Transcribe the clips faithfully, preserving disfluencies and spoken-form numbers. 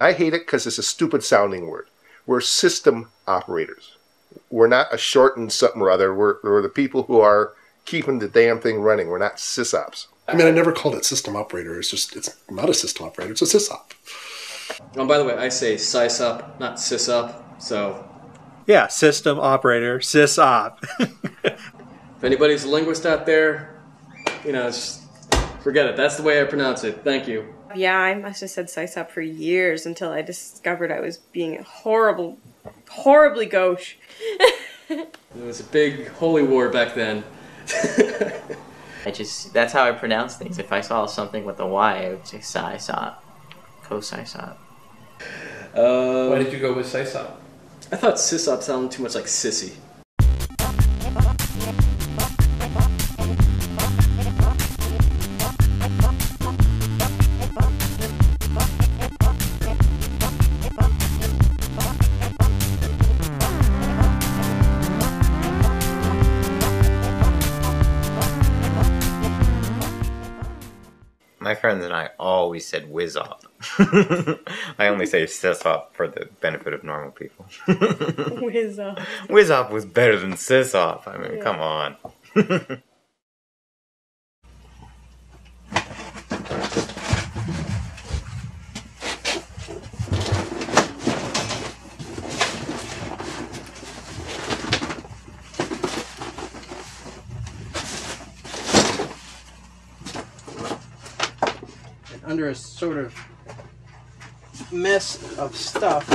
I hate it because it's a stupid sounding word. We're system operators. We're not a shortened something or other. We're, we're the people who are keeping the damn thing running. We're not sysops. I mean, I never called it system operator. It's just, it's not a system operator. It's a sysop. Oh, by the way, I say sysop, not sysop. So, yeah, system operator, sysop. If anybody's a linguist out there, you know, just forget it. That's the way I pronounce it. Thank you. Yeah, I must have said sysop for years until I discovered I was being horrible, horribly gauche. It was a big holy war back then. I just, that's how I pronounce things. If I saw something with a Y, I would say sysop, co-sysop. Uh, Why did you go with sysop? I thought sysop sounded too much like sissy. My friends and I always said whiz-op. I only say sysop for the benefit of normal people. Whiz-op. Whiz-op was better than sysop. I mean, yeah. Come on. Under a sort of mess of stuff.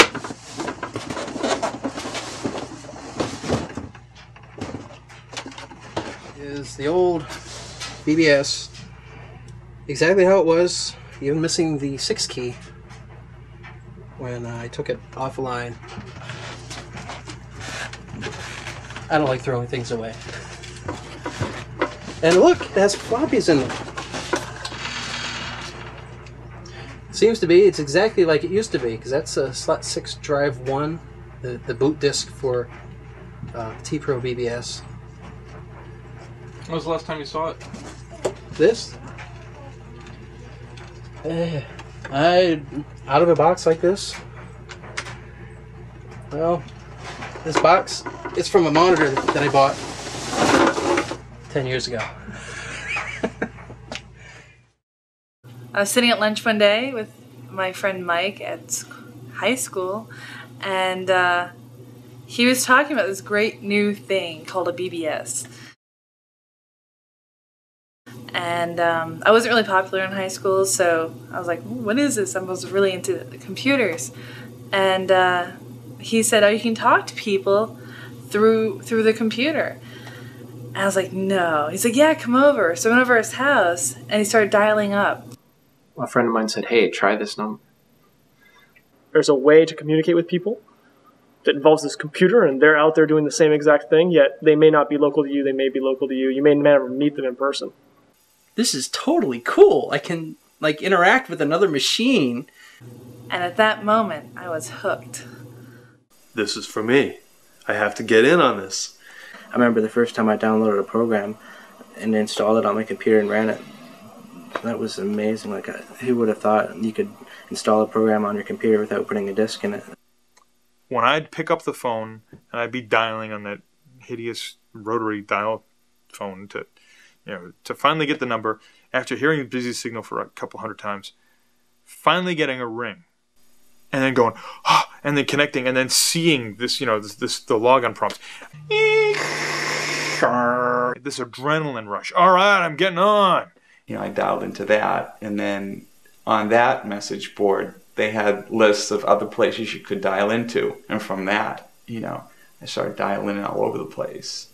Is the old B B S exactly how it was, even missing the six key when I took it offline. I don't like throwing things away. And look, it has floppies in them. Seems to be, it's exactly like it used to be, because that's a slot six drive one, the, the boot disc for uh, T-Pro B B S. When was the last time you saw it? This? Uh, I, out of a box like this? Well, this box, it's from a monitor that I bought ten years ago. I was sitting at lunch one day with my friend Mike at high school, and uh, he was talking about this great new thing called a B B S. And um, I wasn't really popular in high school, so I was like, what is this? I was really into computers. And uh, he said, oh, you can talk to people through, through the computer. And I was like, no. He's like, yeah, come over. So I went over to his house, and he started dialing up. A friend of mine said, hey, try this number. There's a way to communicate with people that involves this computer, and they're out there doing the same exact thing, yet they may not be local to you, they may be local to you. You may never meet them in person. This is totally cool. I can, like, interact with another machine. And at that moment, I was hooked. This is for me. I have to get in on this. I remember the first time I downloaded a program and installed it on my computer and ran it. That was amazing. Like, who would have thought you could install a program on your computer without putting a disk in it? When I'd pick up the phone and I'd be dialing on that hideous rotary dial phone to, you know, to finally get the number, after hearing the busy signal for a couple hundred times, finally getting a ring, and then going, oh, and then connecting, and then seeing this, you know, this, this the logon prompt. This adrenaline rush. All right, I'm getting on. You know, I dialed into that, and then on that message board, they had lists of other places you could dial into. And from that, you know, I started dialing in all over the place.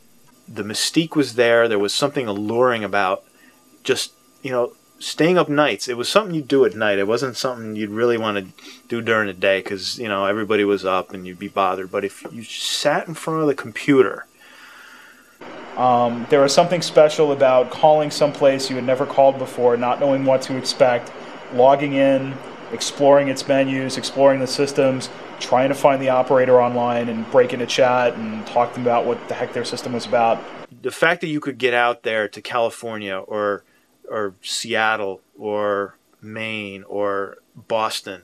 The mystique was there. There was something alluring about just, you know, staying up nights. It was something you'd do at night. It wasn't something you'd really want to do during the day because, you know, everybody was up and you'd be bothered. But if you sat in front of the computer... Um, there was something special about calling someplace you had never called before, not knowing what to expect, logging in, exploring its menus, exploring the systems, trying to find the operator online and break into chat and talk to them about what the heck their system was about. The fact that you could get out there to California or, or Seattle or Maine or Boston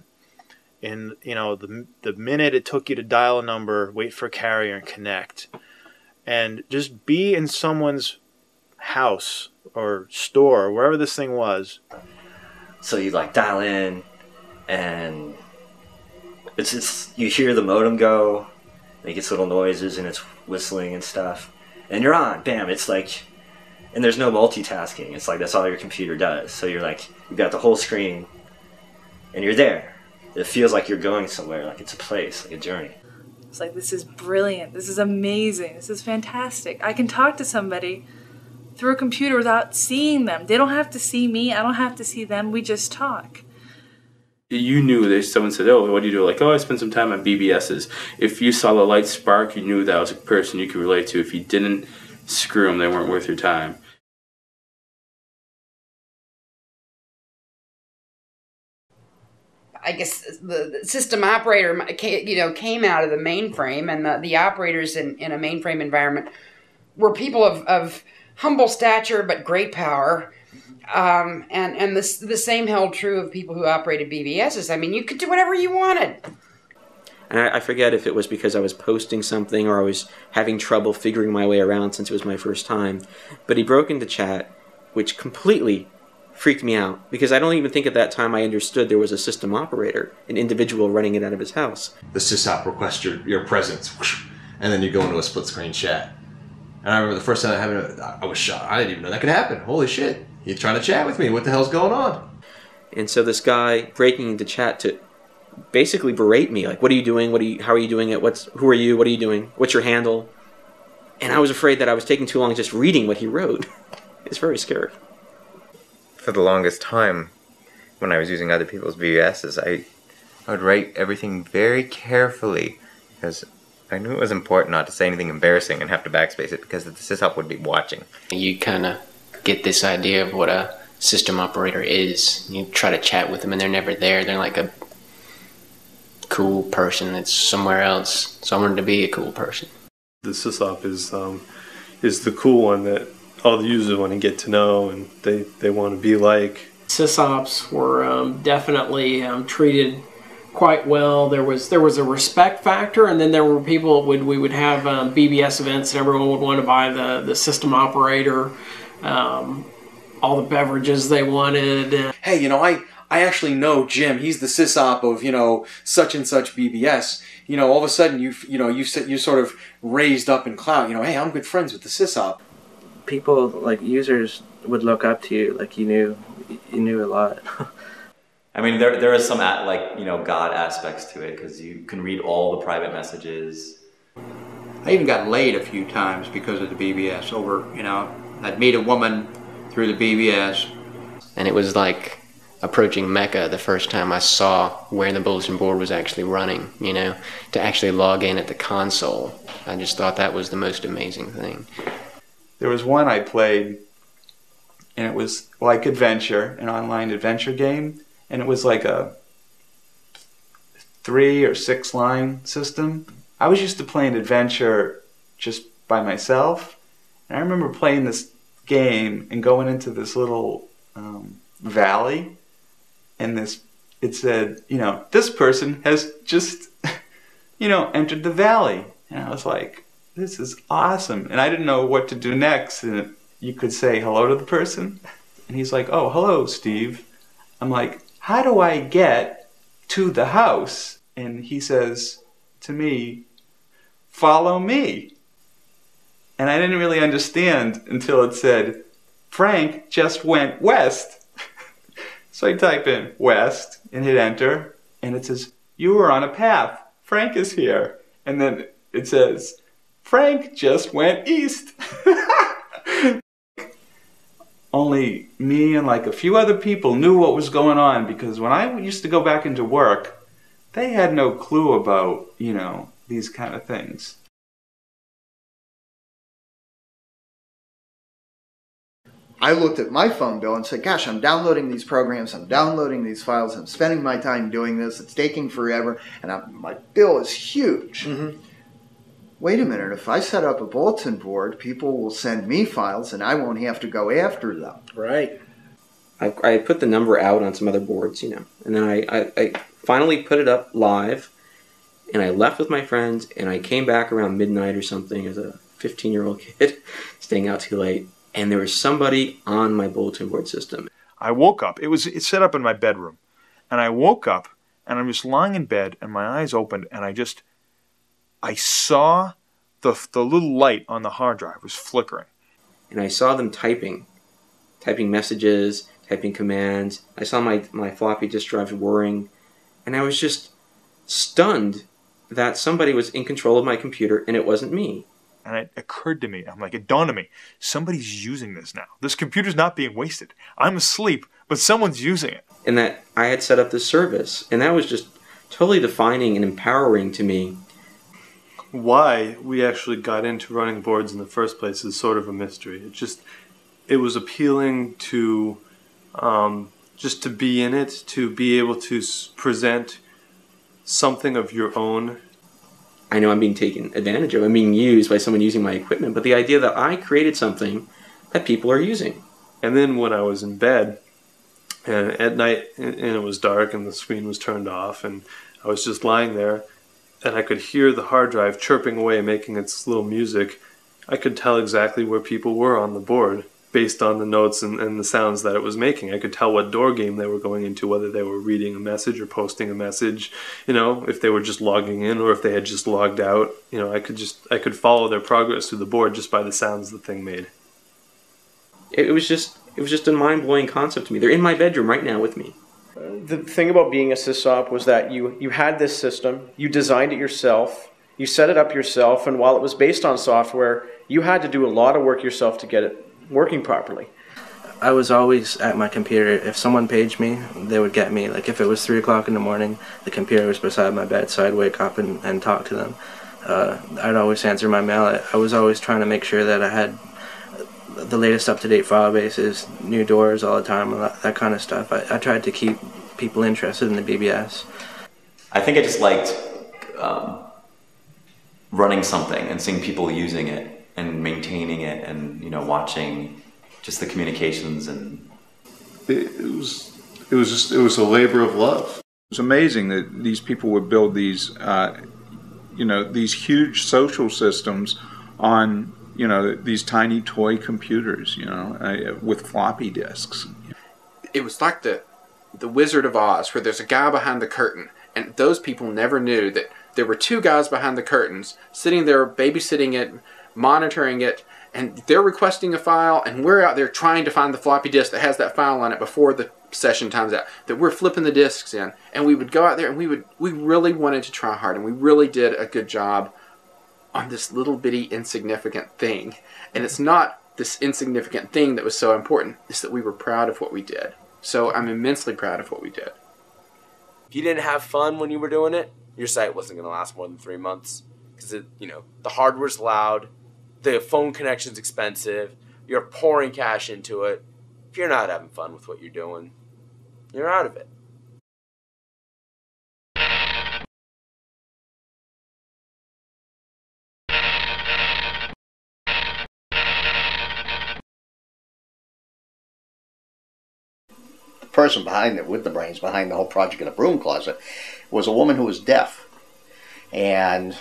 and you know the the minute it took you to dial a number, wait for a carrier and connect, and just be in someone's house or store, wherever this thing was. So you like dial in, and it's just you hear the modem go, make its little noises, and it's whistling and stuff, and you're on. Bam! It's like, and there's no multitasking. It's like that's all your computer does. So you're like, you've got the whole screen, and you're there. It feels like you're going somewhere, like it's a place, like a journey. It's like, this is brilliant. This is amazing. This is fantastic. I can talk to somebody through a computer without seeing them. They don't have to see me. I don't have to see them. We just talk. You knew that someone said, oh, what do you do? Like, oh, I spent some time on B B Ses. If you saw the light spark, you knew that was a person you could relate to. If you didn't, screw them. They weren't worth your time. I guess the system operator, you know, came out of the mainframe, and the, the operators in, in a mainframe environment were people of, of humble stature but great power, um, and and this, the same held true of people who operated B B Ses. I mean, you could do whatever you wanted. And I, I forget if it was because I was posting something or I was having trouble figuring my way around since it was my first time, but he broke into chat, which completely freaked me out, because I don't even think at that time I understood there was a system operator, an individual running it out of his house. The sysop requests your, your presence, and then you go into a split-screen chat. And I remember the first time that happened, I was shocked. I didn't even know that could happen. Holy shit, he's trying to chat with me. What the hell's going on? And so this guy breaking into chat to basically berate me, like, what are you doing? What are you, how are you doing it? What's, who are you? What are you doing? What's your handle? And I was afraid that I was taking too long just reading what he wrote. It's very scary. For the longest time, when I was using other people's B B Ses, I, I would write everything very carefully, because I knew it was important not to say anything embarrassing and have to backspace it, because the sysop would be watching. You kind of get this idea of what a system operator is. You try to chat with them and they're never there. They're like a cool person that's somewhere else. So I wanted to be a cool person. The sysop is, um, is the cool one that all the users want to get to know, and they, they want to be like. Sysops were um, definitely um, treated quite well. There was there was a respect factor, and then there were people would we would have um, B B S events, and everyone would want to buy the the system operator, um, all the beverages they wanted. Hey, you know, I I actually know Jim. He's the sysop of, you know, such and such B B S. You know, all of a sudden you you know you you sort of raised up in clout. You know, hey, I'm good friends with the sysop. People, like users, would look up to you, like you knew, you knew a lot. I mean, there there is some at, like you know God aspects to it, because you can read all the private messages. I even got laid a few times because of the B B S. Over, you know, I'd meet a woman through the B B S, and it was like approaching Mecca the first time I saw where the bulletin board was actually running. You know, to actually log in at the console, I just thought that was the most amazing thing. There was one I played, and it was like adventure, an online adventure game, and it was like a three or six line system. I was used to playing adventure just by myself, and I remember playing this game and going into this little um, valley, and this it said, you know, this person has just, you know, entered the valley, and I was like, this is awesome. And I didn't know what to do next. And you could say hello to the person. And he's like, oh, hello, Steve. I'm like, how do I get to the house? And he says to me, follow me. And I didn't really understand until it said, Frank just went west. So I type in west and hit enter. And it says, you were on a path. Frank is here. And then it says, Frank just went east. Only me and like a few other people knew what was going on, because when I used to go back into work, they had no clue about, you know, these kind of things. I looked at my phone bill and said, gosh, I'm downloading these programs, I'm downloading these files, I'm spending my time doing this, it's taking forever, and I'm, my bill is huge. Mm-hmm. Wait a minute, if I set up a bulletin board, people will send me files and I won't have to go after them. Right. I, I put the number out on some other boards, you know, and then I, I, I finally put it up live, and I left with my friends, and I came back around midnight or something as a fifteen-year-old kid, staying out too late, and there was somebody on my bulletin board system. I woke up. It was it's set up in my bedroom, and I woke up, and I'm just lying in bed, and my eyes opened, and I just, I saw the the little light on the hard drive was flickering. And I saw them typing, typing messages, typing commands. I saw my, my floppy disk drives whirring, and I was just stunned that somebody was in control of my computer and it wasn't me. And it occurred to me, I'm like, it dawned on me, somebody's using this now. This computer's not being wasted. I'm asleep, but someone's using it. And that I had set up this service, and that was just totally defining and empowering to me. Why we actually got into running boards in the first place is sort of a mystery. It just, it was appealing to, um, just to be in it, to be able to present something of your own. I know I'm being taken advantage of, I'm being used by someone using my equipment, but the idea that I created something that people are using. And then when I was in bed, and at night, and it was dark, and the screen was turned off, and I was just lying there, and I could hear the hard drive chirping away, making its little music, I could tell exactly where people were on the board, based on the notes and, and the sounds that it was making. I could tell what door game they were going into, whether they were reading a message or posting a message, you know, if they were just logging in or if they had just logged out. You know, I could just, I could follow their progress through the board just by the sounds the thing made. It was just, it was just a mind-blowing concept to me. They're in my bedroom right now with me. The thing about being a sysop was that you, you had this system, you designed it yourself, you set it up yourself, and while it was based on software, you had to do a lot of work yourself to get it working properly. I was always at my computer. If someone paged me, they would get me. Like if it was three o'clock in the morning, the computer was beside my bed, so I'd wake up and, and talk to them. Uh, I'd always answer my mail. I, I was always trying to make sure that I had the latest up-to-date file bases, new doors all the time, that, that kind of stuff. I, I tried to keep people interested in the B B S. I think I just liked um, running something and seeing people using it and maintaining it, and you know, watching just the communications. And it, it was it was just it was a labor of love. It was amazing that these people would build these uh, you know, these huge social systems on, you know, these tiny toy computers, you know, uh, with floppy disks. It was like the the Wizard of Oz, where there's a guy behind the curtain, and those people never knew that there were two guys behind the curtains sitting there babysitting it, monitoring it, and they're requesting a file, and we're out there trying to find the floppy disk that has that file on it before the session time's out, that we're flipping the disks in. And we would go out there, and we would we really wanted to try hard, and we really did a good job on this little bitty insignificant thing. And it's not this insignificant thing that was so important, it's that we were proud of what we did. So I'm immensely proud of what we did. If you didn't have fun when you were doing it, your site wasn't going to last more than three months because, you know, the hardware's loud, the phone connection's expensive, you're pouring cash into it. If you're not having fun with what you're doing, you're out of it. The person behind it, with the brains behind the whole project in the broom closet, was a woman who was deaf, and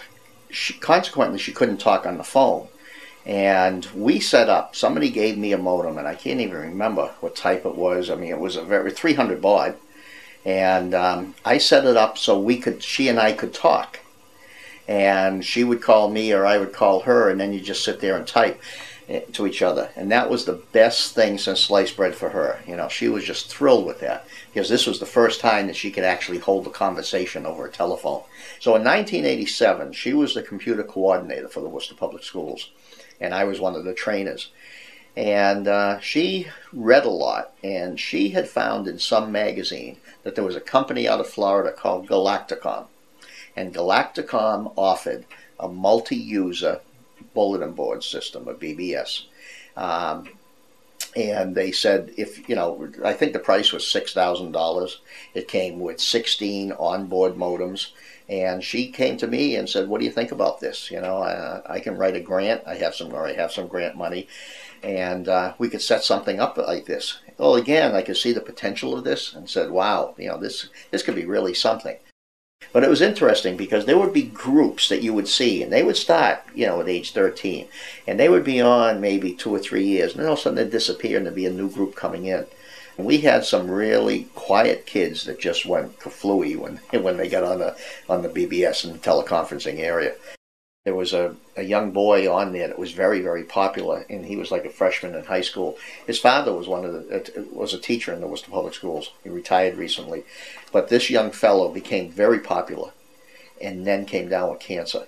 she, consequently she couldn't talk on the phone. And we set up, somebody gave me a modem, and I can't even remember what type it was. I mean, it was a very three hundred baud, and um, I set it up so we could, she and I could talk, and she would call me or I would call her, and then you just sit there and type to each other. And that was the best thing since sliced bread for her. You know, she was just thrilled with that, because this was the first time that she could actually hold a conversation over a telephone. So in nineteen eighty-seven, she was the computer coordinator for the Worcester Public Schools, and I was one of the trainers. And uh, she read a lot, and she had found in some magazine that there was a company out of Florida called Galacticom. And Galacticom offered a multi-user bulletin board system, a B B S. Um, And they said, if, you know, I think the price was six thousand dollars. It came with sixteen onboard modems. And she came to me and said, what do you think about this? You know, I, I can write a grant. I have some, or I have some grant money. And uh, we could set something up like this. Well, again, I could see the potential of this and said, wow, you know, this, this could be really something. But it was interesting because there would be groups that you would see, and they would start, you know, at age thirteen, and they would be on maybe two or three years, and then all of a sudden they'd disappear and there'd be a new group coming in. And we had some really quiet kids that just went kaflooey when when they got on the on the B B S and the teleconferencing area. There was a, a young boy on there that was very, very popular, and he was like a freshman in high school. His father was one of the was a teacher in the Worcester Public Schools. He retired recently, but this young fellow became very popular, and then came down with cancer,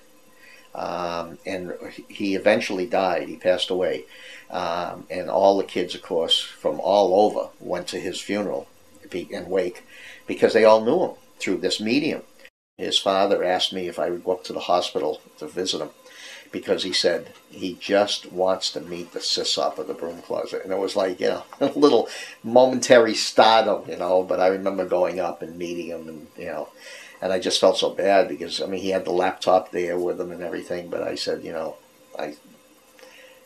um, and he eventually died. He passed away, um, and all the kids, of course, from all over went to his funeral and wake because they all knew him through this medium. His father asked me if I would go up to the hospital to visit him because he said he just wants to meet the sysop of the broom closet. And it was like, you know, a little momentary stardom, you know, but I remember going up and meeting him and, you know, and I just felt so bad because, I mean, he had the laptop there with him and everything, but I said, you know, I,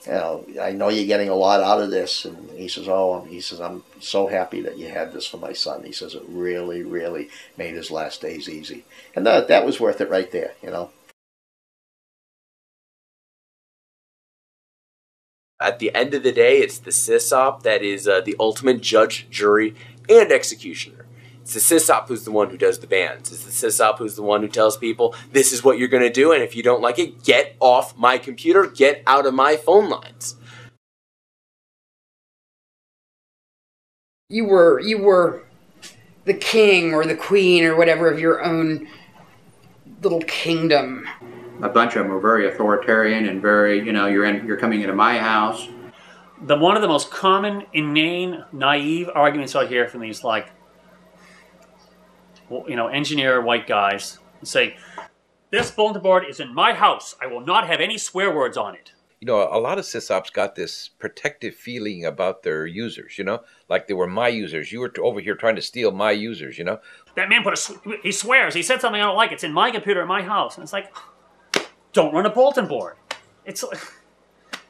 you know, I know you're getting a lot out of this. And he says, oh, he says, I'm so happy that you had this for my son. He says, it really, really made his last days easy. And that, that was worth it right there, you know. At the end of the day, it's the sysop that is uh, the ultimate judge, jury, and executioner. It's the sysop who's the one who does the bans. It's the sysop who's the one who tells people, this is what you're going to do, and if you don't like it, get off my computer, get out of my phone lines. You were, you were the king or the queen or whatever of your own little kingdom. A bunch of them were very authoritarian and very, you know, you're in, you're coming into my house. The one of the most common, inane, naive arguments I hear from these, like, you know, engineer white guys say, this bulletin board is in my house. I will not have any swear words on it. You know, a lot of sysops got this protective feeling about their users, you know, like they were my users. You were over here trying to steal my users, you know. That man put a, he swears, he said something I don't like. It's in my computer, in my house. And it's like, don't run a bulletin board. It's like,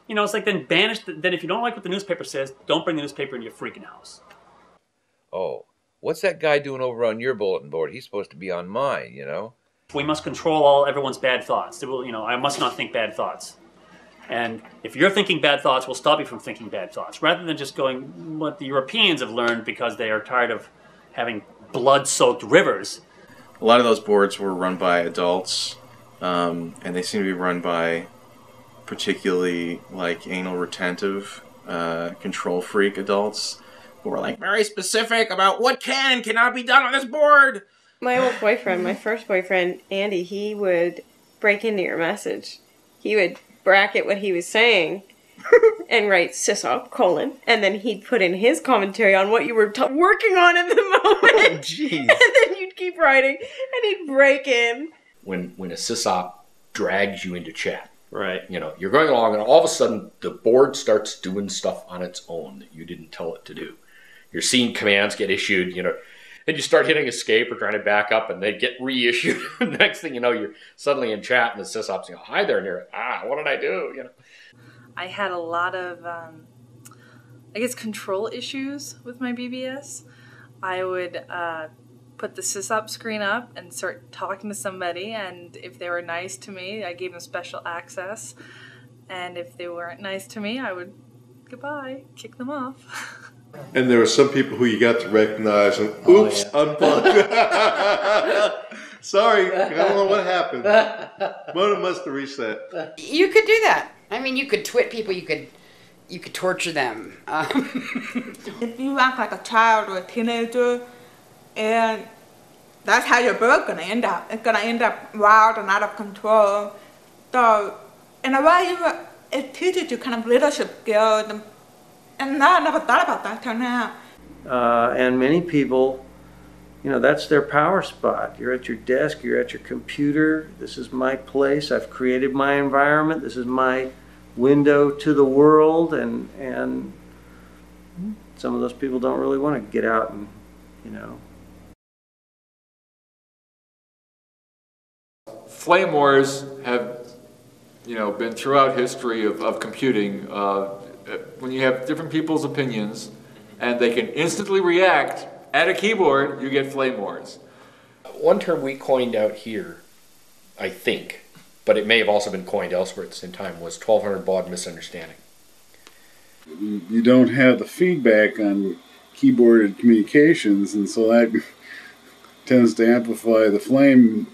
you know, it's like then banish, the, then if you don't like what the newspaper says, don't bring the newspaper into your freaking house. Oh, what's that guy doing over on your bulletin board? He's supposed to be on mine, you know? We must control all everyone's bad thoughts. Will, you know, I must not think bad thoughts. And if you're thinking bad thoughts, we'll stop you from thinking bad thoughts, rather than just going what the Europeans have learned because they are tired of having blood-soaked rivers. A lot of those boards were run by adults. Um, and they seem to be run by particularly like anal retentive, uh, control freak adults who are like very specific about what can and cannot be done on this board. My old boyfriend, my first boyfriend, Andy, he would break into your message. He would bracket what he was saying and write sysop colon, and then he'd put in his commentary on what you were t working on in the moment. Oh, and then you'd keep writing, and he'd break in. When, when a sysop drags you into chat, right? You know, you're going along and all of a sudden the board starts doing stuff on its own that you didn't tell it to do. You're seeing commands get issued, you know, and you start hitting escape or trying to back up and they get reissued. Next thing you know, you're suddenly in chat and the sysop's going, hi there, and you're, ah, what did I do? You know, I had a lot of, um, I guess, control issues with my B B S. I would, uh, put the sysop screen up and start talking to somebody, and if they were nice to me, I gave them special access, and if they weren't nice to me, I would, goodbye, kick them off. And there were some people who you got to recognize, and oops, oh, yeah. Unplugged. Sorry, I don't know what happened. Modem must have reset. You could do that. I mean, you could twit people, you could you could torture them. Um. If you act like a child or a teenager, and that's how your book gonna end up. It's gonna end up wild and out of control. So, in a way, it teaches you kind of leadership skills, and, and I never thought about that till now. Uh, and many people, you know, that's their power spot. You're at your desk, you're at your computer. This is my place. I've created my environment. This is my window to the world, and and some of those people don't really want to get out and, you know. Flame wars have, you know, been throughout history of, of computing. Uh, when you have different people's opinions and they can instantly react at a keyboard, you get flame wars. One term we coined out here, I think, but it may have also been coined elsewhere at the same time, was twelve hundred baud misunderstanding. You don't have the feedback on keyboarded communications, and so that tends to amplify the flame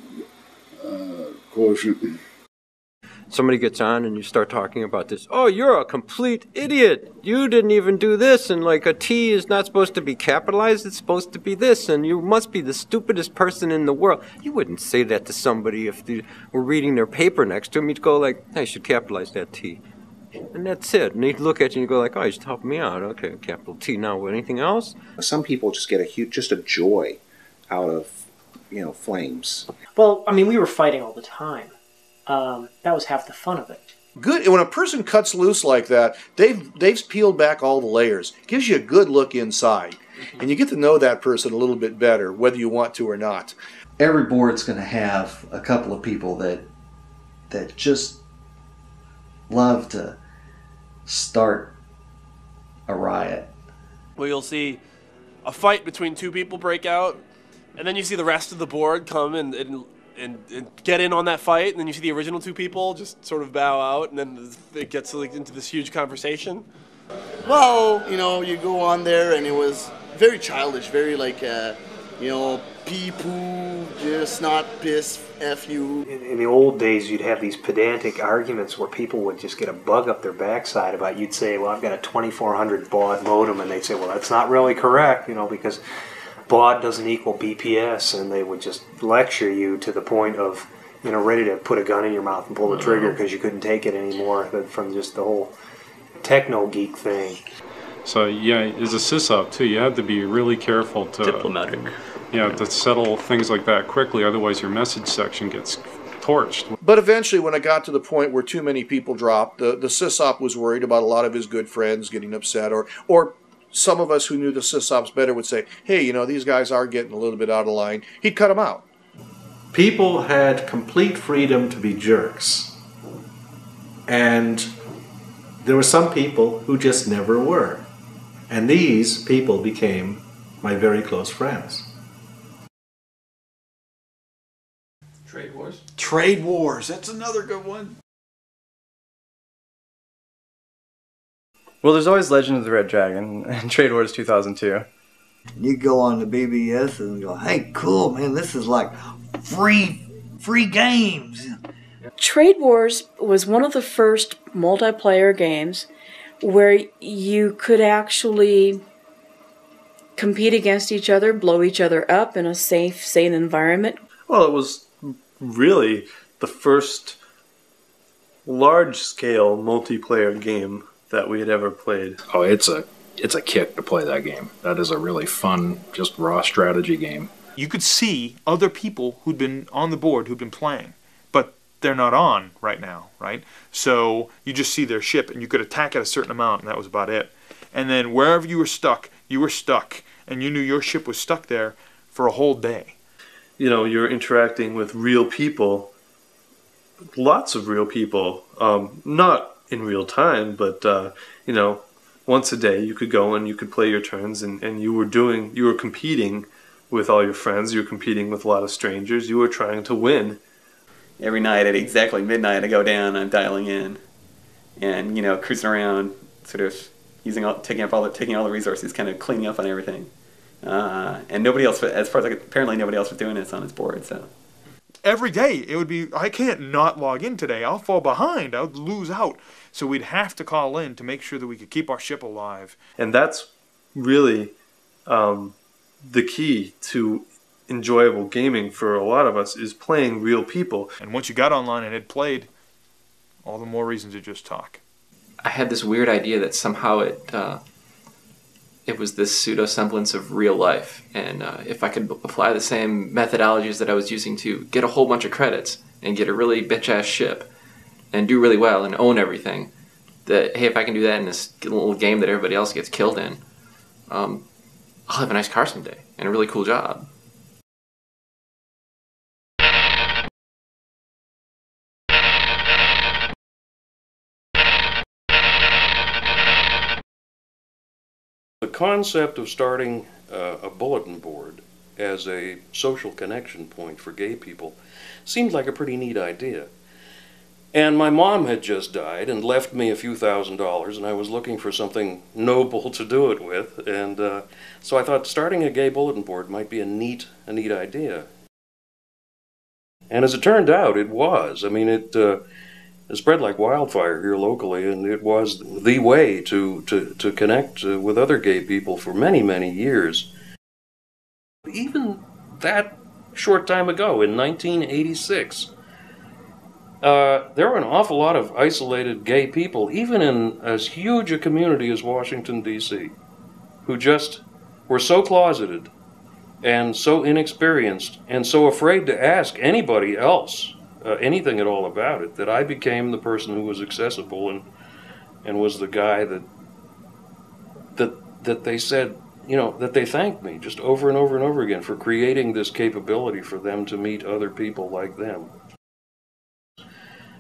uh, quotient. Somebody gets on and you start talking about this. Oh, you're a complete idiot. You didn't even do this. And like a T is not supposed to be capitalized. It's supposed to be this. And you must be the stupidest person in the world. You wouldn't say that to somebody if they were reading their paper next to him. You'd go like, I should capitalize that T. And that's it. And he'd look at you and you go like, oh, you should help me out. Okay, capital T. Now, anything else? Some people just get a huge, just a joy out of, you know, flames. Well, I mean, we were fighting all the time. Um, that was half the fun of it. Good. When a person cuts loose like that, they've they've peeled back all the layers. Gives you a good look inside, mm-hmm. and you get to know that person a little bit better, whether you want to or not. Every board's going to have a couple of people that that just love to start a riot. Well, you'll see a fight between two people break out, and then you see the rest of the board come and. and And, and get in on that fight, and then you see the original two people just sort of bow out, and then it gets like, into this huge conversation. Well, you know, you go on there, and it was very childish, very like, uh, you know, pee poo, just not piss, F you. In, in the old days, you'd have these pedantic arguments where people would just get a bug up their backside about, you'd say, well, I've got a twenty-four hundred baud modem, and they'd say, well, that's not really correct, you know, because baud doesn't equal B P S, and they would just lecture you to the point of, you know, ready to put a gun in your mouth and pull the trigger because you couldn't take it anymore from just the whole techno geek thing. So yeah, as a sysop too, you have to be really careful to diplomatic. Uh, yeah, to settle things like that quickly, otherwise your message section gets torched. But eventually, when it got to the point where too many people dropped, the the sysop was worried about a lot of his good friends getting upset, or or. Some of us who knew the sysops better would say, hey, you know, these guys are getting a little bit out of line. He'd cut them out. People had complete freedom to be jerks. And there were some people who just never were. And these people became my very close friends. Trade Wars? Trade Wars. That's another good one. Well, there's always Legend of the Red Dragon and Trade Wars two thousand two. You go on the B B S and go, hey, cool, man, this is like free, free games. Trade Wars was one of the first multiplayer games where you could actually compete against each other, blow each other up in a safe, sane environment. Well, it was really the first large-scale multiplayer game that we had ever played. Oh, it's a it's a kick to play that game. That is a really fun, just raw strategy game. You could see other people who'd been on the board, who'd been playing, but they're not on right now, right? So you just see their ship, and you could attack at a certain amount, and that was about it. And then wherever you were stuck, you were stuck, and you knew your ship was stuck there for a whole day. You know, you're interacting with real people, lots of real people, um, not in real time, but uh, you know, once a day you could go and you could play your turns, and, and you were doing, you were competing with all your friends, you were competing with a lot of strangers, you were trying to win. Every night at exactly midnight I go down, I'm dialing in, and you know, cruising around, sort of using all, taking up all the, taking all the resources, kind of cleaning up on everything. Uh, and nobody else, as far as I could, apparently nobody else was doing this on his board, so. Every day it would be, I can't not log in today, I'll fall behind, I'll lose out. So we'd have to call in to make sure that we could keep our ship alive. And that's really um, the key to enjoyable gaming for a lot of us, is playing real people. And once you got online and had played, all the more reason to just talk. I had this weird idea that somehow it, uh, it was this pseudo-semblance of real life, and uh, if I could apply the same methodologies that I was using to get a whole bunch of credits and get a really bitch-ass ship and do really well and own everything, that, hey, if I can do that in this little game that everybody else gets killed in, um, I'll have a nice car someday and a really cool job. The concept of starting uh, a bulletin board as a social connection point for gay people seemed like a pretty neat idea. And my mom had just died and left me a few thousand dollars, and I was looking for something noble to do it with, and uh, so I thought starting a gay bulletin board might be a neat, a neat idea. And as it turned out, it was. I mean, it, uh, it spread like wildfire here locally, and it was the way to, to, to connect uh, with other gay people for many, many years. Even that short time ago, in nineteen eighty-six, Uh, there were an awful lot of isolated gay people, even in as huge a community as Washington, D C, who just were so closeted and so inexperienced and so afraid to ask anybody else uh, anything at all about it, that I became the person who was accessible and and was the guy that that that they said, you know, that they thanked me just over and over and over again for creating this capability for them to meet other people like them.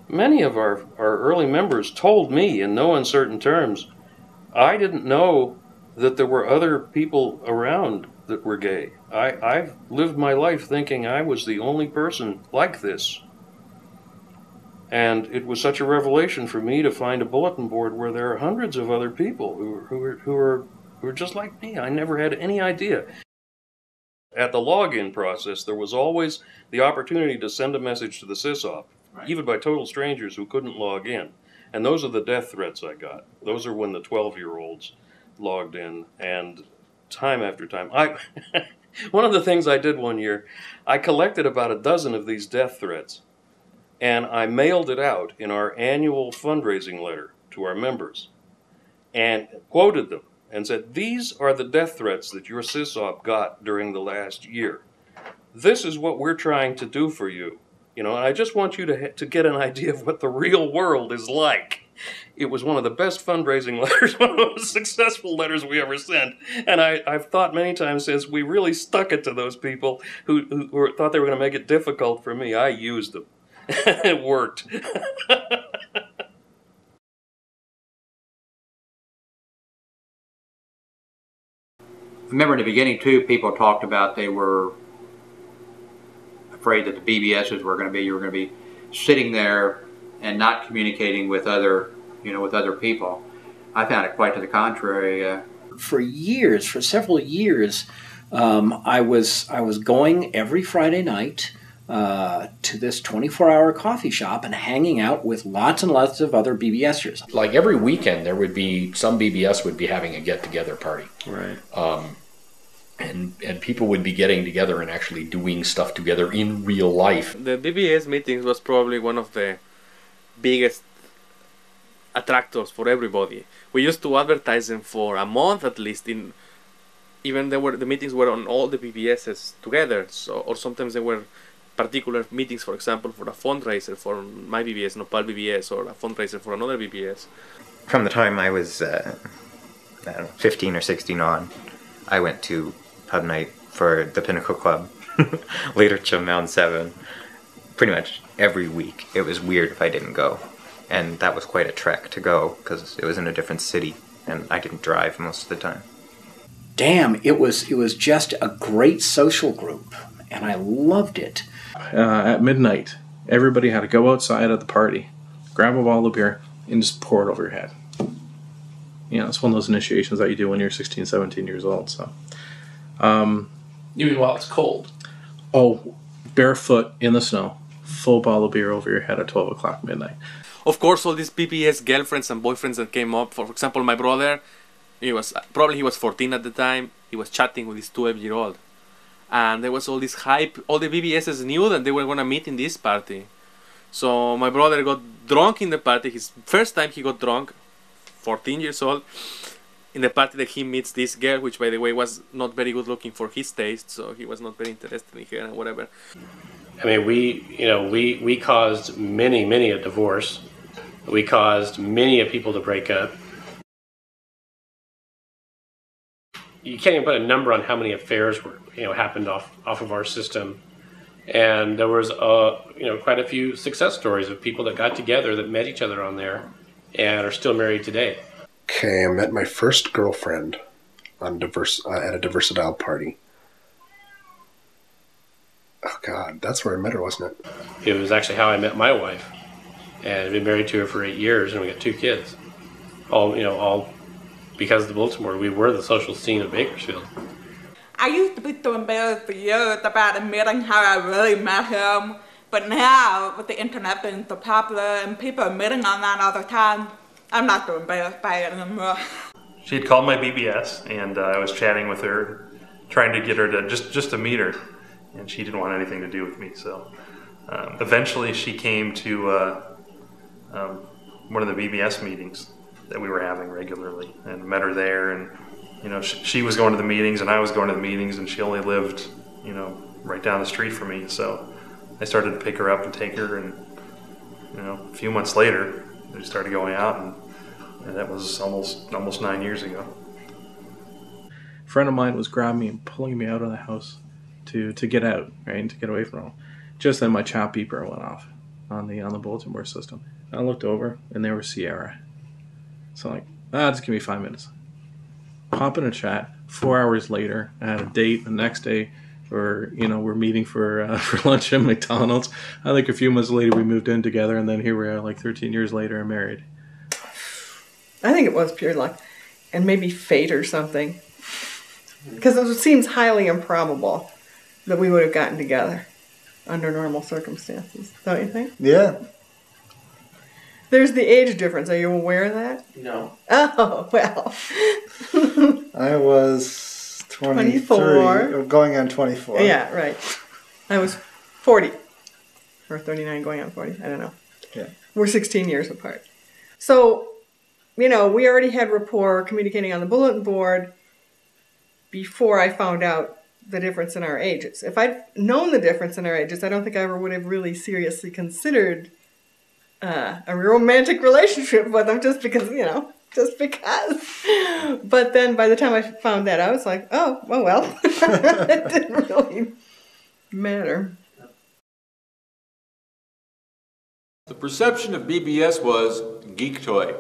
Many of our, our early members told me in no uncertain terms, I didn't know that there were other people around that were gay. I, I've lived my life thinking I was the only person like this. And it was such a revelation for me to find a bulletin board where there are hundreds of other people who, who, are, who, are, who are just like me. I never had any idea. At the login process, there was always the opportunity to send a message to the sysop. Right. Even by total strangers who couldn't log in. And those are the death threats I got. Those are when the twelve-year-olds logged in, and time after time. I one of the things I did one year, I collected about a dozen of these death threats, and I mailed it out in our annual fundraising letter to our members, and quoted them, and said, these are the death threats that your sysop got during the last year. This is what we're trying to do for you. You know, and I just want you to, to get an idea of what the real world is like. It was one of the best fundraising letters, one of the most successful letters we ever sent. And I, I've thought many times since, we really stuck it to those people who, who, who thought they were going to make it difficult for me. I used them. It worked. I remember in the beginning, too, people talked about they were afraid that the B B Ss were going to be, you were going to be sitting there and not communicating with other, you know, with other people. I found it quite to the contrary. Uh, for years, for several years, um, I was I was going every Friday night uh, to this twenty-four hour coffee shop and hanging out with lots and lots of other B B Sers. Like every weekend, there would be some B B S would be having a get-together party. Right. Um, And, and people would be getting together and actually doing stuff together in real life. The B B S meetings was probably one of the biggest attractors for everybody. We used to advertise them for a month at least. In even there were the meetings were on all the B B Ss together, so, or sometimes there were particular meetings, for example, for a fundraiser for my B B S, Nopal B B S, or a fundraiser for another B B S. From the time I was uh, I don't know, fifteen or sixteen on, I went to pub night for the Pinnacle Club, later to Mound seven, pretty much every week. It was weird if I didn't go, and that was quite a trek to go, because it was in a different city, and I didn't drive most of the time. Damn, it was, it was just a great social group, and I loved it. Uh, at midnight, everybody had to go outside at the party, grab a bottle of beer, and just pour it over your head. You know, it's one of those initiations that you do when you're sixteen, seventeen years old, so... Um, you mean while it's cold? Oh, barefoot in the snow, full bottle of beer over your head at twelve o'clock midnight. Of course, all these B B S girlfriends and boyfriends that came up, for example, my brother, he was, probably he was fourteen at the time, he was chatting with his twelve-year-old. And there was all this hype, all the B B Ss knew that they were going to meet in this party. So my brother got drunk in the party, his first time he got drunk, fourteen years old, in the party that he meets this girl, which by the way was not very good looking for his taste, so he was not very interested in her and whatever. I mean, we, you know, we, we caused many, many a divorce. We caused many a people to break up. you can't even put a number on how many affairs were, you know, happened off off of our system. And there was uh, you know, quite a few success stories of people that got together, that met each other on there, and are still married today. Okay, I met my first girlfriend on diverse uh, at a Diversidile party. Oh God, that's where I met her, wasn't it? It was actually how I met my wife, and I've been married to her for eight years, and we got two kids. All you know, all because of Baltimore, we were the social scene of Bakersfield. I used to be too embarrassed for years about admitting how I really met him, but now with the internet being so popular and people admitting online all the time, I'm not too embarrassed by it anymore. She had called my B B S, and uh, I was chatting with her, trying to get her to just just to meet her, and she didn't want anything to do with me. So um, eventually, she came to uh, um, one of the B B S meetings that we were having regularly, and met her there. And you know, she, she was going to the meetings, and I was going to the meetings, and she only lived, you know, right down the street from me. So I started to pick her up and take her, and you know, a few months later, we started going out, and, and that was almost almost nine years ago. A friend of mine was grabbing me and pulling me out of the house to to get out, right, and to get away from home. Just then, my child beeper went off on the on the bulletin board system. I looked over, and there was Sierra. So I'm like, ah, just give me five minutes. Pop in a chat. Four hours later, I had a date the next day, or you know, we're meeting for uh, for lunch at McDonald's. I think a few months later we moved in together, and then here we are, like thirteen years later, and married. I think it was pure luck, and maybe fate or something, because it seems highly improbable that we would have gotten together under normal circumstances. Don't you think? Yeah. There's the age difference. Are you aware of that? No. Oh, well. I was twenty-four. Going on twenty-four. Yeah, right. I was forty. Or thirty-nine going on forty. I don't know. Yeah. We're sixteen years apart. So, you know, we already had rapport communicating on the bulletin board before I found out the difference in our ages. If I'd known the difference in our ages, I don't think I ever would have really seriously considered Uh, a romantic relationship with them, just because, you know, just because. But then by the time I found that, I was like, oh, well, well. It didn't really matter. The perception of B B S was geek toy.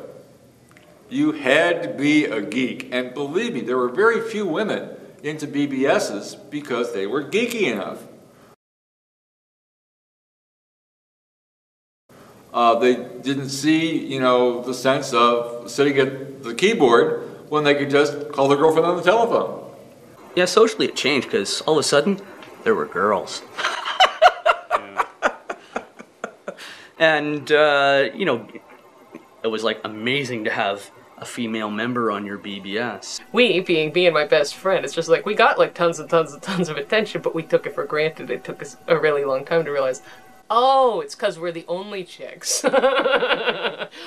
You had to be a geek. And believe me, there were very few women into B B Ss because they were geeky enough. Uh, they didn't see, you know, the sense of sitting at the keyboard when they could just call their girlfriend on the telephone. Yeah, socially it changed because all of a sudden there were girls. Yeah. And, uh, you know, it was like amazing to have a female member on your B B S. We, being me and my best friend, it's just like we got like tons and tons and tons of attention, but we took it for granted. It took us a really long time to realize, oh, it's because we're the only chicks.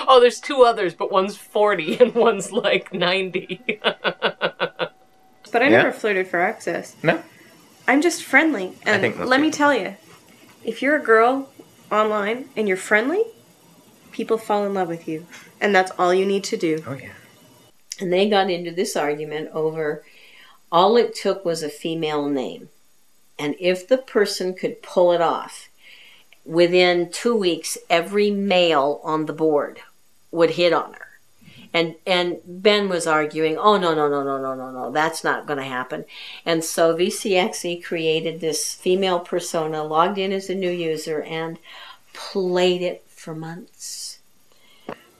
Oh, there's two others, but one's forty and one's like ninety. But I yeah. never flirted for access. No. I'm just friendly. And I think let people. me tell you, if you're a girl online and you're friendly, people fall in love with you. And that's all you need to do. Oh, yeah. And they got into this argument over all it took was a female name. And if the person could pull it off, within two weeks, every male on the board would hit on her. And and Ben was arguing, oh, no, no, no, no, no, no, no, that's not going to happen. And so V C X E created this female persona, logged in as a new user, and played it for months.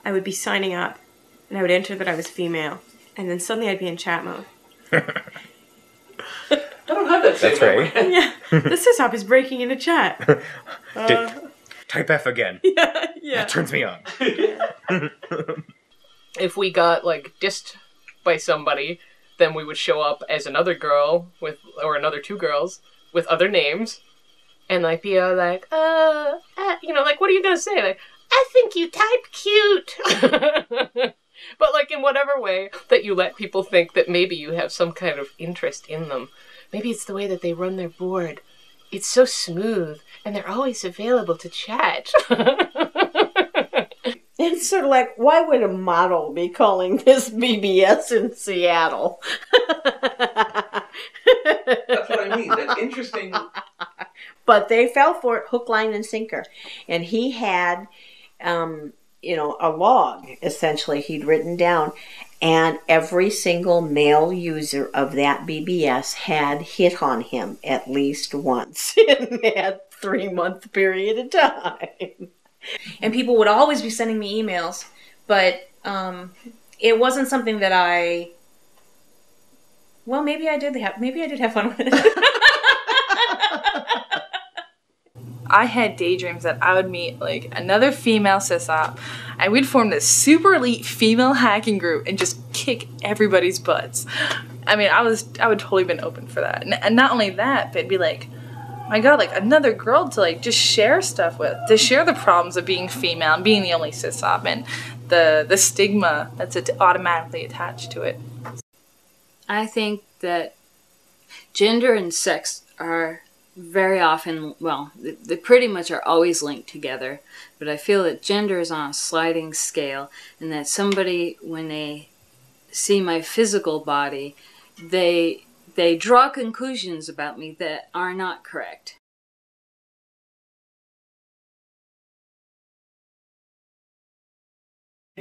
I would be signing up, and I would enter that I was female. And then suddenly I'd be in chat mode. I don't have that same That's right. Yeah. The sysop is breaking into chat. Uh, type F again. Yeah, yeah. That turns me on. If we got, like, dissed by somebody, then we would show up as another girl with, or another two girls with other names, and, like, be all like, uh, uh you know, like, what are you gonna say? Like, I think you type cute. But, like, in whatever way that you let people think that maybe you have some kind of interest in them. Maybe it's the way that they run their board. It's so smooth, and they're always available to chat. It's sort of like, why would a model be calling this B B S in Seattle? mean? That interesting. But they fell for it, hook, line, and sinker. And he had, um, you know, a log, essentially, he'd written down. And every single male user of that B B S had hit on him at least once in that three-month period of time. And people would always be sending me emails, but um, it wasn't something that I... Well, maybe I did have, maybe I did have fun with it. I had daydreams that I would meet like another female sysop and we'd form this super elite female hacking group and just kick everybody's butts. I mean, I was, I would totally been open for that. And, and not only that, but it'd be like, my God, like another girl to like just share stuff with, to share the problems of being female and being the only sysop and the, the stigma that's automatically attached to it. I think that gender and sex are very often, well, they pretty much are always linked together, but I feel that gender is on a sliding scale, and that somebody, when they see my physical body, they they draw conclusions about me that are not correct.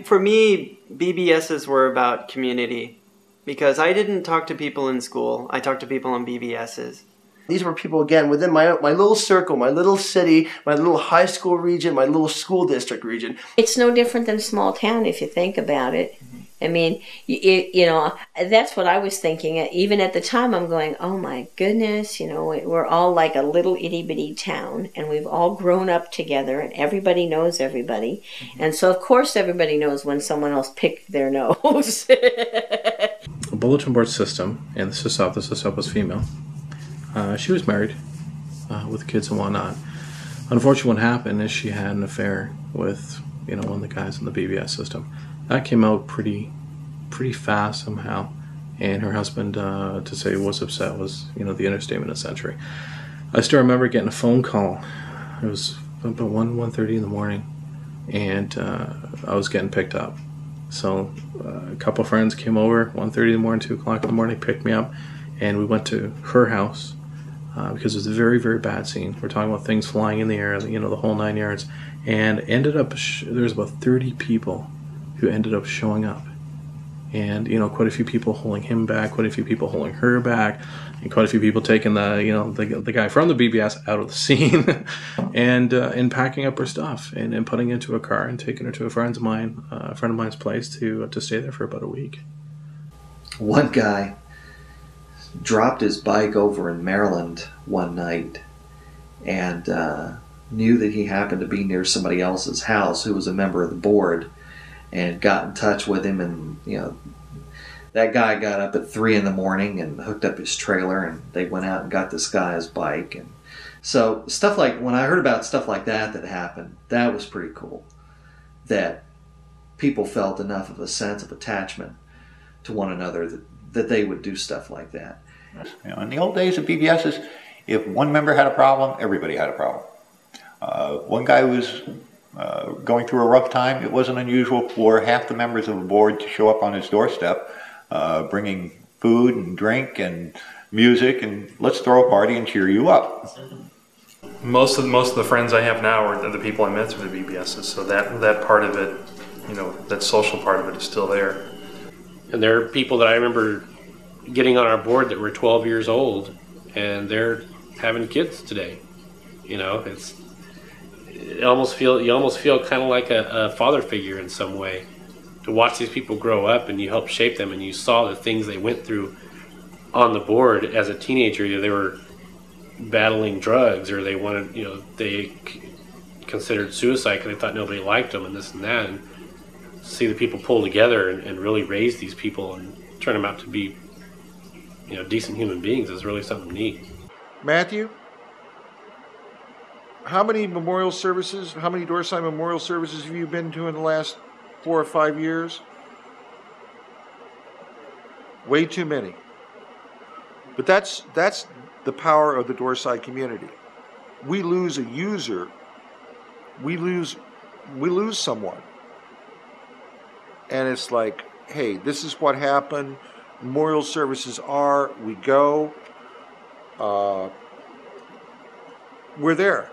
For me, B B Ss were about community, because I didn't talk to people in school, I talked to people on B B Ss. These were people, again, within my, my little circle, my little city, my little high school region, my little school district region. It's no different than a small town if you think about it. Mm-hmm. I mean, you, you know, that's what I was thinking. Even at the time, I'm going, oh my goodness, you know, we're all like a little itty-bitty town, and we've all grown up together, and everybody knows everybody. Mm-hmm. And so, of course, everybody knows when someone else picked their nose. A bulletin board system, and the sysop, the sysop was female. Uh, she was married uh, with kids and whatnot. Unfortunately, what happened is she had an affair with, you know, one of the guys in the B B S system. That came out pretty, pretty fast somehow. And her husband, uh, to say was upset was, you know, the understatement of the century. I still remember getting a phone call. It was about one, one thirty in the morning, and uh, I was getting picked up. So uh, a couple friends came over, one thirty in the morning, two o'clock in the morning, picked me up, and we went to her house. Uh, because it was a very, very bad scene. We're talking about things flying in the air, you know, the whole nine yards. And ended up, sh there was about thirty people who ended up showing up. And, you know, quite a few people holding him back, quite a few people holding her back, and quite a few people taking the, you know, the, the guy from the B B S out of the scene and, uh, and packing up her stuff and, and putting it into a car and taking her to a friend of mine, uh, a friend of mine's place to, uh, to stay there for about a week. One guy dropped his bike over in Maryland one night and uh, knew that he happened to be near somebody else's house who was a member of the board, and got in touch with him, and you know that guy got up at three in the morning and hooked up his trailer, and they went out and got this guy's bike. And so stuff like, when I heard about stuff like that that happened, that was pretty cool, that people felt enough of a sense of attachment to one another that that they would do stuff like that. You know, in the old days of B B Ss, if one member had a problem, everybody had a problem. Uh, one guy was uh, going through a rough time, it wasn't unusual for half the members of a board to show up on his doorstep, uh, bringing food and drink and music, and let's throw a party and cheer you up. Most of the, most of the friends I have now are the people I met through the B B Ss, so that, that part of it, you know, that social part of it is still there. And there are people that I remember getting on our board that were twelve years old, and they're having kids today. You know, it's it almost feel you almost feel kind of like a, a father figure in some way to watch these people grow up, and you help shape them, and you saw the things they went through on the board as a teenager. They were battling drugs, or they wanted, you know, they considered suicide because they thought nobody liked them, and this and that. And, see the people pull together and, and really raise these people and turn them out to be, you know, decent human beings is really something neat. Matthew, how many memorial services, how many Dorsai memorial services have you been to in the last four or five years? Way too many. But that's, that's the power of the Dorsai community. We lose a user, we lose, we lose someone. And it's like, hey, this is what happened. Memorial services are, we go. uh, we're there.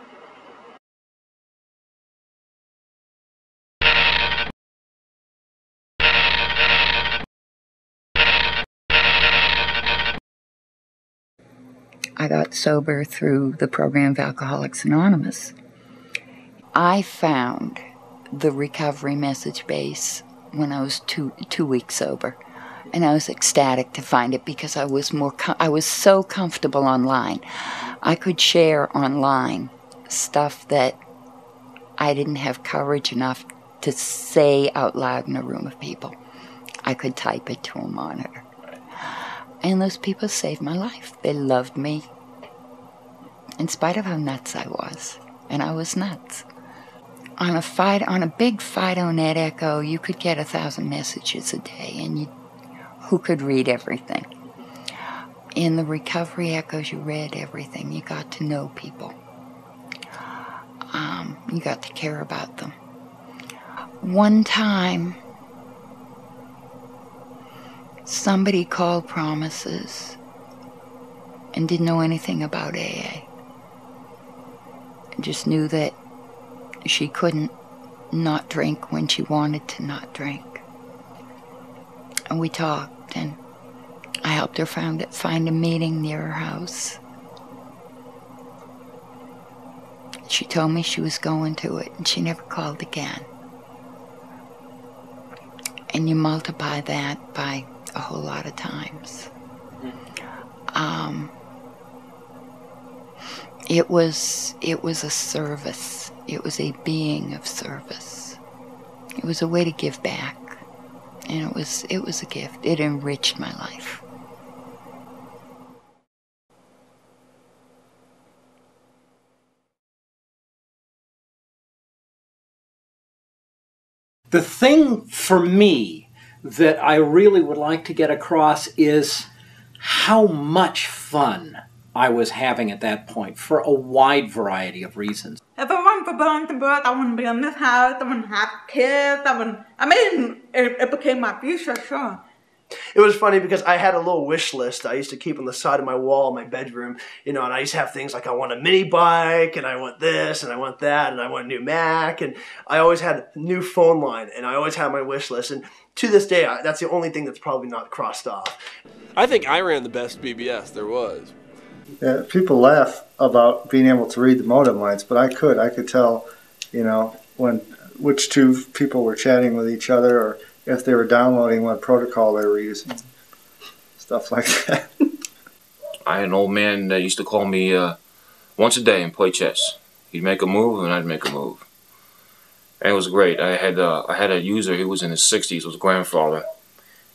I got sober through the program of Alcoholics Anonymous. I found the recovery message base when I was two two weeks sober, and I was ecstatic to find it because I was more com I was so comfortable online. I could share online stuff that I didn't have courage enough to say out loud in a room of people. I could type it to a monitor. And those people saved my life. They loved me, in spite of how nuts I was. And I was nuts. On a fight, on a big Fidonet Echo, you could get a thousand messages a day, and you, who could read everything? In the recovery echoes, you read everything. You got to know people. Um, you got to care about them. One time, somebody called Promises and didn't know anything about A A. Just knew that she couldn't not drink when she wanted to not drink. And we talked, and I helped her find, find a meeting near her house. She told me she was going to it, and she never called again. And you multiply that by a whole lot of times. Um, it was it was a service. It was a being of service. It was a way to give back, and it was it was a gift. It enriched my life. The thing for me that I really would like to get across is how much fun I was having at that point for a wide variety of reasons. If I want to burn to birth, I want to be in this house, I want to have kids, I want to, I mean, it, it became my future, sure. It was funny because I had a little wish list I used to keep on the side of my wall in my bedroom, you know, and I used to have things like I want a mini bike, and I want this, and I want that, and I want a new Mac, and I always had a new phone line, and I always had my wish list, and to this day, I, that's the only thing that's probably not crossed off. I think I ran the best B B S there was. Yeah, people laugh about being able to read the modem lines, but I could. I could tell, you know, when which two people were chatting with each other, or if they were downloading what protocol they were using, stuff like that. I had an old man that used to call me uh, once a day and play chess. He'd make a move and I'd make a move. And it was great. I had, uh, I had a user who was in his sixties, was a grandfather,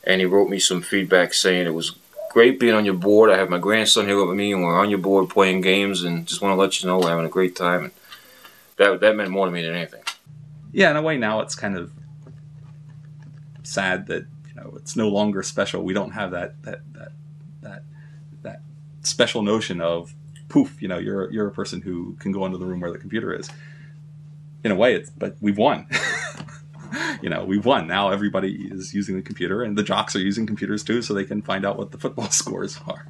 and he wrote me some feedback saying it was great being on your board. I have my grandson here with me and we're on your board playing games and just want to let you know we're having a great time. And that, that meant more to me than anything. Yeah, in a way now it's kind of sad that, you know, it's no longer special. We don't have that that that that that special notion of poof, you know, you're you're a person who can go into the room where the computer is. In a way, it's but we've won. You know, we've won. Now everybody is using the computer, and the jocks are using computers too, so they can find out what the football scores are.